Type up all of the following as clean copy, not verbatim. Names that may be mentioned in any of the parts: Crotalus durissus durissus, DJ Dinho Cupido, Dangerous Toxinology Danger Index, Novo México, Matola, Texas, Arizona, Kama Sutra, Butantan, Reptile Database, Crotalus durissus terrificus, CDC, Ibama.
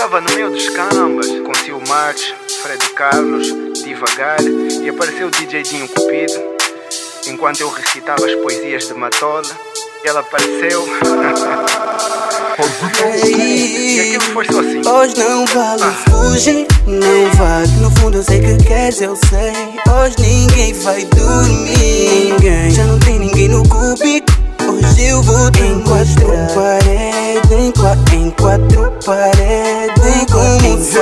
Estava no meio dos cambas, conheci o March, Fred Carlos, Devagar, e apareceu o DJ Dinho Cupido. Enquanto eu recitava as poesias de Matola, ela apareceu. E aquilo foi só assim. Hoje não vale fugir, não vale. No fundo eu sei que queres, eu sei. Hoje ninguém vai dormir, ninguém. Já não tem ninguém no cubico. Hoje eu vou te mostrar. Em quatro paredes, como se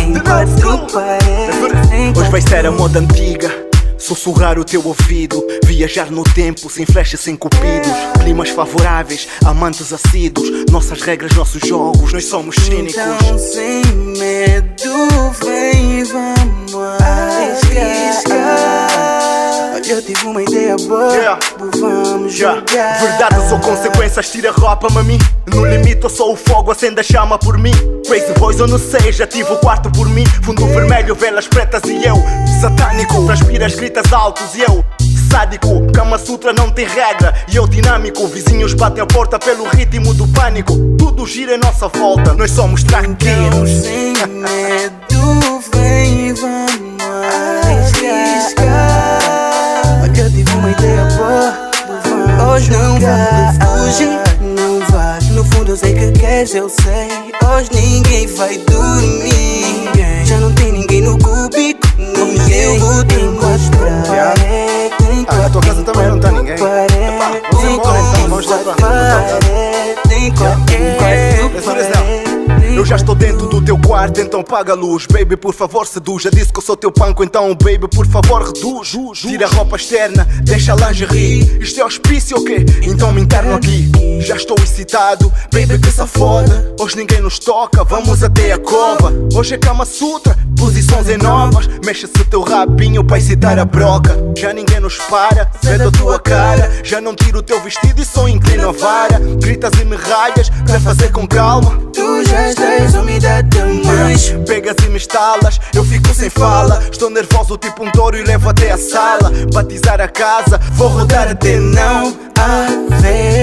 em quatro paredes. Hoje vai ser a moda antiga, sussurrar o teu ouvido, viajar no tempo sem flashes, sem cupidos. Climas favoráveis, amantes assíduos, nossas regras, nossos jogos, nós somos cínicos. Então sem medo, vem e vamos arriscar. Eu tive uma ideia boa, vamos jogar. Verdades ou consequências, tira a roupa, mami. No limite eu sou o fogo, acenda a chama por mim. Crazy boys ou não sei, já tive o quarto por mim. Fundo vermelho, velas pretas e eu satânico, transpiras gritas altos e eu sádico. Kama Sutra não tem regra e eu dinâmico. Vizinhos batem a porta pelo ritmo do pânico. Tudo gira em nossa volta, nós somos tranquilos. Então, sem medo, vem e vamos arriscar. Olha, eu tive uma ideia boa, hoje não vale fugir, não vale. No fundo eu sei que queres, eu sei. Hoje ninguém vai dormir, ninguém. Já não tem ninguém no cubico. Eu vou te mostrar. Ah, na tua casa também não tá ninguém. Epá, vamos embora então, vamos lá pra casa. Eu já estou dentro do teu quarto, então paga a luz. Baby, por favor, seduz. Já disse que eu sou teu panco, então baby, por favor, reduz. Tira a roupa externa, deixa a lingerie. Isto é hospício ou quê? Então me interno aqui. Já estou excitado, baby, que safoda. Hoje ninguém nos toca, vamos até a cova. Hoje é Kama Sutra, posições é novas. Mexe-se teu rabinho pra excitar a broca. Já ninguém nos para, sai da tua cara. Já não tiro o teu vestido e só inclino a vara. Gritas e me raias pra fazer com calma. Tu já estás umidade demais. Pegas e me estalas, eu fico sem fala. Estou nervoso tipo um touro e levo até a sala. Batizar a casa, vou rodar até não haver